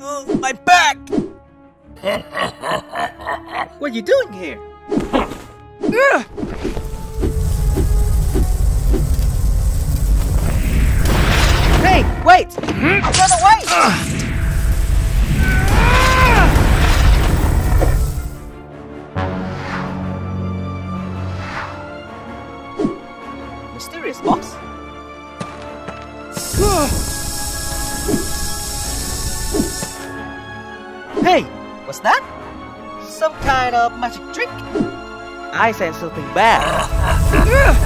Oh, my back! What are you doing here? Hey, wait! Run away! Mysterious box? Hey, what's that? Some kind of magic trick? I sense something bad.